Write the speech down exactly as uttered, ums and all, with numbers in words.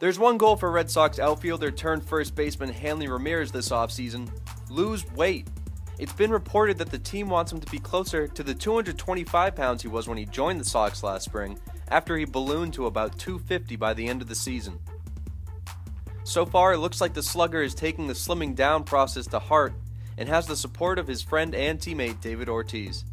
There's one goal for Red Sox outfielder turned first baseman Hanley Ramirez this offseason: lose weight. It's been reported that the team wants him to be closer to the two hundred twenty-five pounds he was when he joined the Sox last spring, after he ballooned to about two fifty by the end of the season. So far, it looks like the slugger is taking the slimming down process to heart and has the support of his friend and teammate David Ortiz.